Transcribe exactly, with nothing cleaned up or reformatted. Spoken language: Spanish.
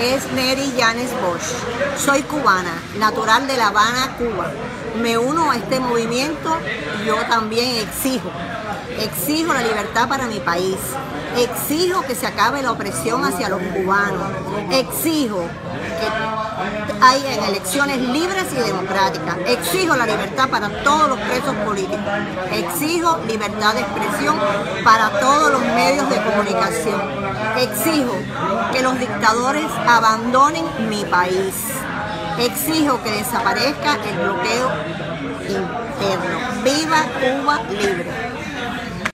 es Mary Llanes Bosch. Soy cubana, natural de La Habana, Cuba. Me uno a este movimiento y yo también exijo. Exijo la libertad para mi país. Exijo que se acabe la opresión hacia los cubanos. Exijo que haya elecciones libres y democráticas. Exijo la libertad para todos los presos políticos. Exijo libertad de expresión para todos los medios de comunicación. Exijo que los dictadores abandonen mi país. Exijo que desaparezca el bloqueo interno. ¡Viva Cuba libre!